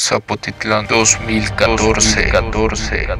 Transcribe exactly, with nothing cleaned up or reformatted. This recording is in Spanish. Zapotitlan dos mil catorce.